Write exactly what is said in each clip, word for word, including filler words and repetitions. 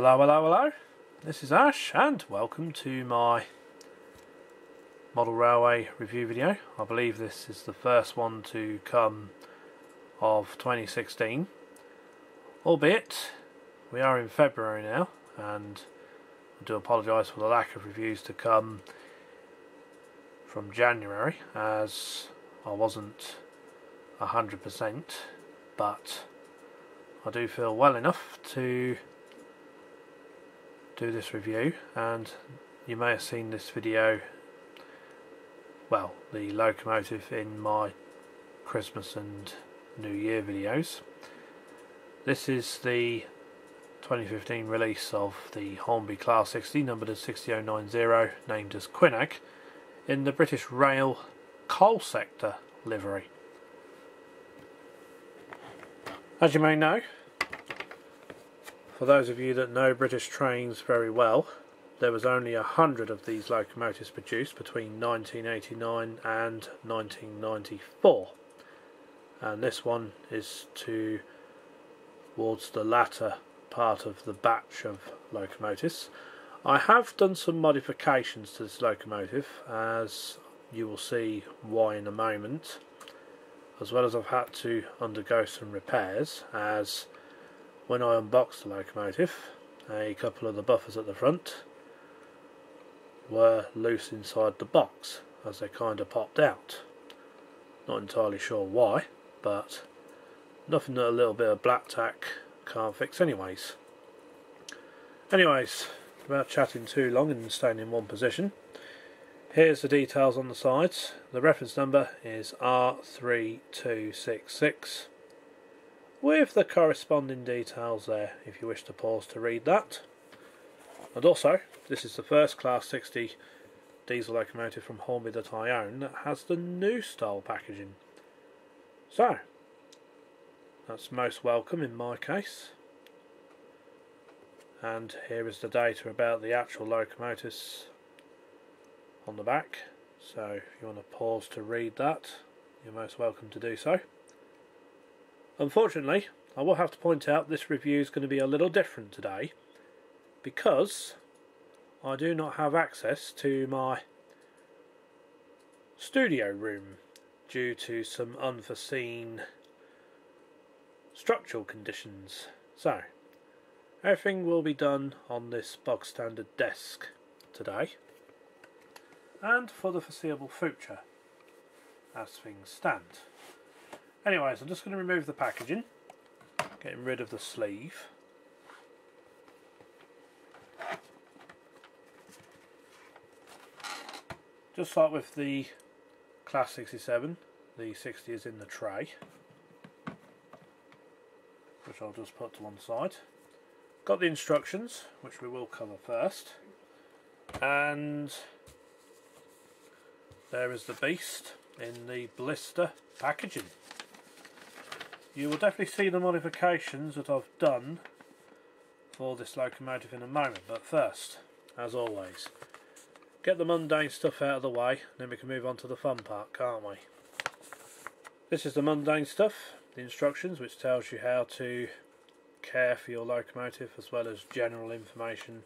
Hello, hello, hello, this is Ash and welcome to my model railway review video. I believe this is the first one to come of twenty sixteen, albeit we are in February now, and I do apologise for the lack of reviews to come from January as I wasn't one hundred percent, but I do feel well enough to do this review. And you may have seen this video, well, the locomotive, in my Christmas and New Year videos. This is the twenty fifteen release of the Hornby Class sixty, numbered as six oh nine oh, named as Quinag, in the British Rail coal sector livery. As you may know, for those of you that know British trains very well, there was only a hundred of these locomotives produced between nineteen eighty-nine and nineteen ninety-four, and this one is to towards the latter part of the batch of locomotives. I have done some modifications to this locomotive, as you will see why in a moment, as well as I've had to undergo some repairs, as when I unboxed the locomotive, a couple of the buffers at the front were loose inside the box, as they kind of popped out. Not entirely sure why, but nothing that a little bit of black tack can't fix anyways. Anyways, without chatting too long and staying in one position, here's the details on the sides. The reference number is R three two six six. With the corresponding details there if you wish to pause to read that. And also, this is the first Class sixty diesel locomotive from Hornby that I own that has the new style packaging, so that's most welcome in my case. And here is the data about the actual locomotives on the back, so if you want to pause to read that, you're most welcome to do so. Unfortunately, I will have to point out this review is going to be a little different today, because I do not have access to my studio room due to some unforeseen structural conditions. So, everything will be done on this bog standard desk today, and for the foreseeable future, as things stand. Anyways, I'm just going to remove the packaging, getting rid of the sleeve. Just like with the Class sixty-seven, the sixty is in the tray, which I'll just put to one side. Got the instructions, which we will cover first, and there is the beast in the blister packaging. You will definitely see the modifications that I've done for this locomotive in a moment, but first, as always, get the mundane stuff out of the way, then we can move on to the fun part, can't we? This is the mundane stuff, the instructions, which tells you how to care for your locomotive, as well as general information,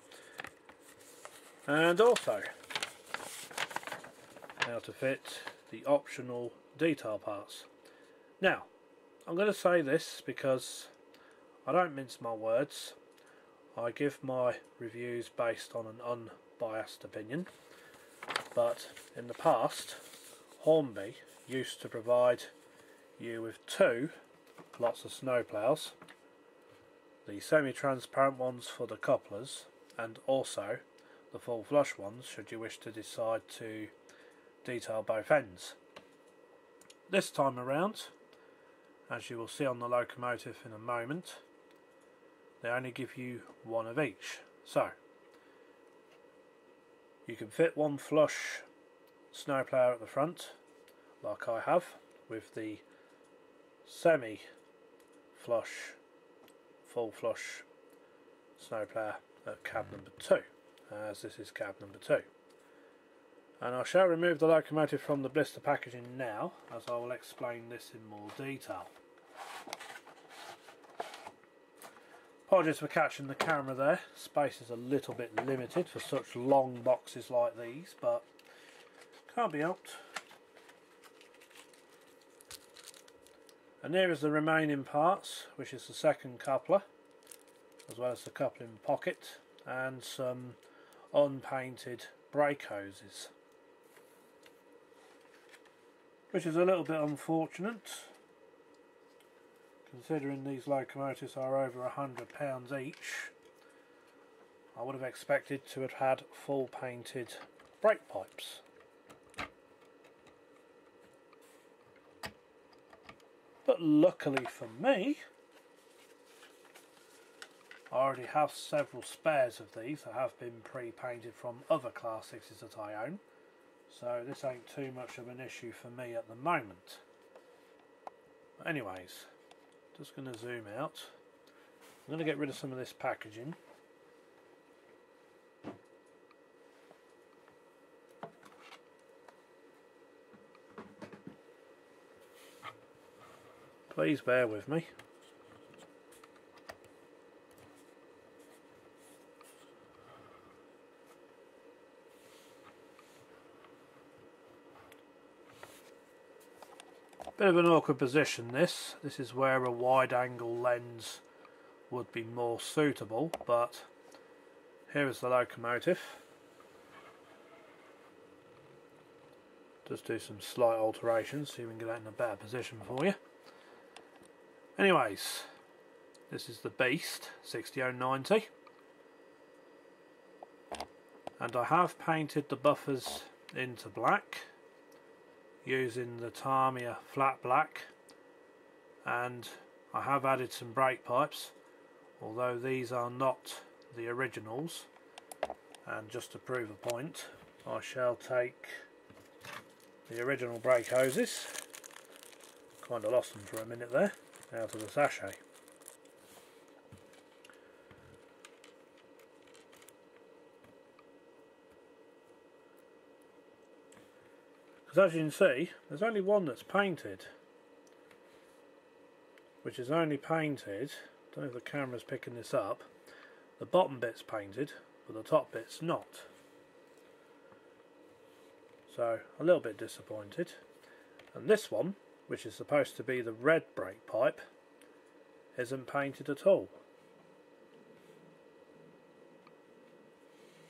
and also how to fit the optional detail parts. Now, I'm going to say this because I don't mince my words. I give my reviews based on an unbiased opinion, but in the past Hornby used to provide you with two lots of snow ploughs, the semi-transparent ones for the couplers and also the full flush ones should you wish to decide to detail both ends. This time around, as you will see on the locomotive in a moment, they only give you one of each, so you can fit one flush snowplough at the front, like I have, with the semi-flush, full-flush snowplough at cab number two, as this is cab number two. And I shall remove the locomotive from the blister packaging now, as I will explain this in more detail. Apologies for catching the camera there. Space is a little bit limited for such long boxes like these, but can't be helped. And here is the remaining parts, which is the second coupler, as well as the coupling pocket, and some unpainted brake hoses, which is a little bit unfortunate, considering these locomotives are over a hundred pounds each. I would have expected to have had full painted brake pipes. But luckily for me, I already have several spares of these that have been pre-painted from other Class sixties that I own, so this ain't too much of an issue for me at the moment. But anyways, just going to zoom out. I'm going to get rid of some of this packaging. Please bear with me. Bit of an awkward position this. This is where a wide angle lens would be more suitable, but here is the locomotive. Just do some slight alterations so you can get that in a better position for you. Anyways, this is the Beast sixty oh ninety, and I have painted the buffers into black using the Tamiya Flat Black, and I have added some brake pipes, although these are not the originals. And just to prove a point, I shall take the original brake hoses, kind of lost them for a minute there, out of the sachet. Because as you can see, there's only one that's painted, which is only painted, I don't know if the camera's picking this up, the bottom bit's painted but the top bit's not. So a little bit disappointed. And this one, which is supposed to be the red brake pipe, isn't painted at all.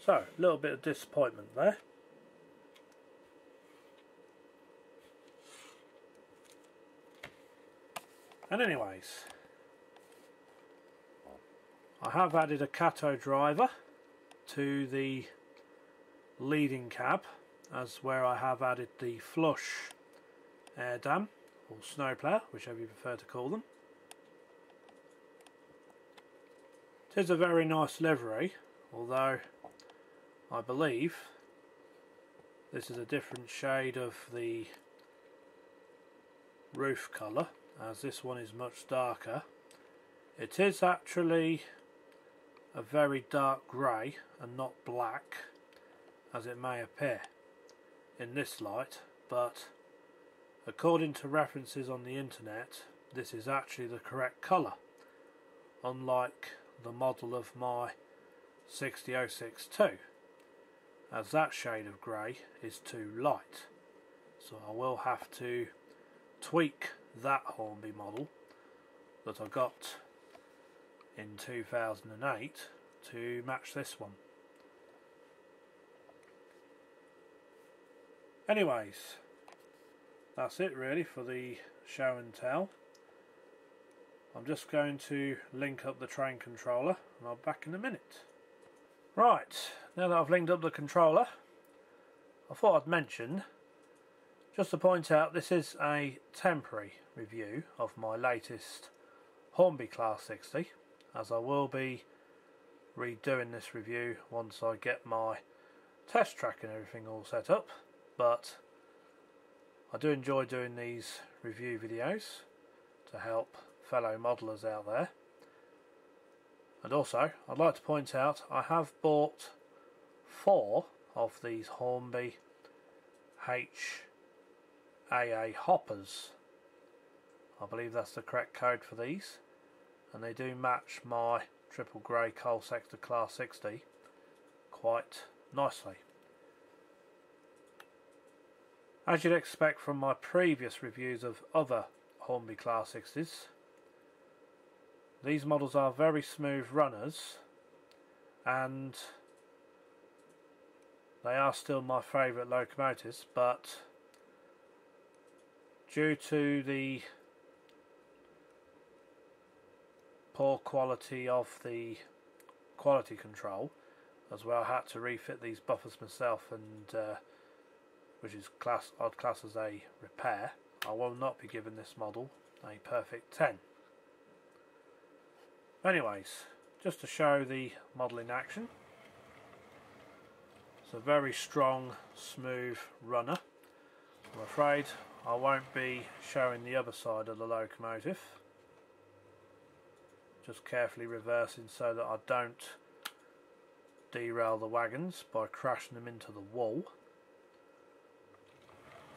So, a little bit of disappointment there. And anyways, I have added a Kato driver to the leading cab, as where I have added the flush air dam, or snowplough, whichever you prefer to call them. It is a very nice livery, although I believe this is a different shade of the roof colour, as this one is much darker. It is actually a very dark grey and not black, as it may appear in this light, but according to references on the internet, this is actually the correct colour, unlike the model of my six oh six two, as that shade of grey is too light. So I will have to tweak that Hornby model that I got in two thousand eight to match this one. Anyways, that's it really for the show and tell. I'm just going to link up the train controller and I'll be back in a minute. Right, now that I've linked up the controller, I thought I'd mention, just to point out, this is a temporary review of my latest Hornby Class sixty, as I will be redoing this review once I get my test track and everything all set up. But I do enjoy doing these review videos to help fellow modellers out there. And also, I'd like to point out, I have bought four of these Hornby H A A hoppers. I believe that's the correct code for these, and they do match my triple grey coal sector class sixty quite nicely. As you'd expect from my previous reviews of other Hornby class sixties, these models are very smooth runners, and they are still my favourite locomotives, but due to the poor quality of the quality control as well, I had to refit these buffers myself, and uh, which is class I'd class as a repair. I will not be giving this model a perfect ten. Anyways, just to show the model in action, it's a very strong, smooth runner. I'm afraid I won't be showing the other side of the locomotive, just carefully reversing so that I don't derail the wagons by crashing them into the wall,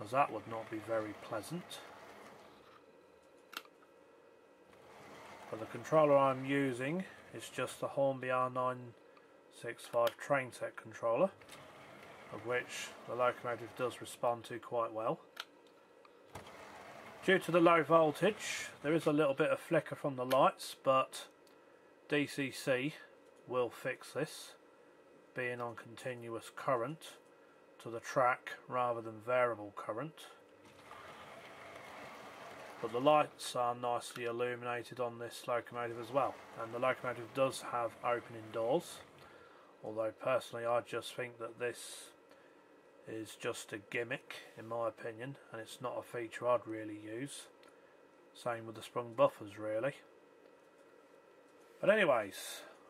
as that would not be very pleasant. But the controller I'm using is just the Hornby R nine six five Traintech controller, of which the locomotive does respond to quite well. Due to the low voltage, there is a little bit of flicker from the lights, but D C C will fix this, being on continuous current to the track rather than variable current. But the lights are nicely illuminated on this locomotive as well, and the locomotive does have opening doors, although personally I just think that this is just a gimmick in my opinion, and it's not a feature I'd really use. Same with the sprung buffers really. But anyways,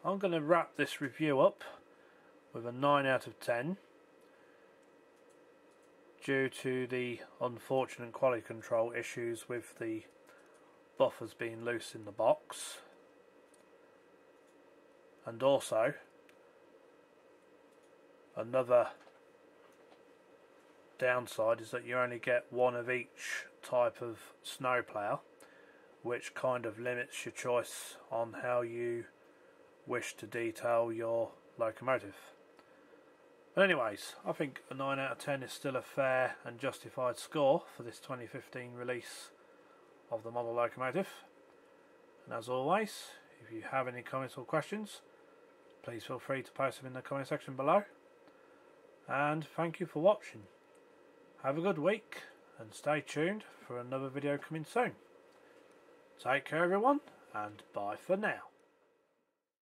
I'm going to wrap this review up with a nine out of ten due to the unfortunate quality control issues with the buffers being loose in the box, and also another downside is that you only get one of each type of snowplow, which kind of limits your choice on how you wish to detail your locomotive. But anyways, I think a nine out of ten is still a fair and justified score for this twenty fifteen release of the model locomotive. And as always, if you have any comments or questions, please feel free to post them in the comment section below. And thank you for watching. Have a good week, and stay tuned for another video coming soon. Take care everyone, and bye for now.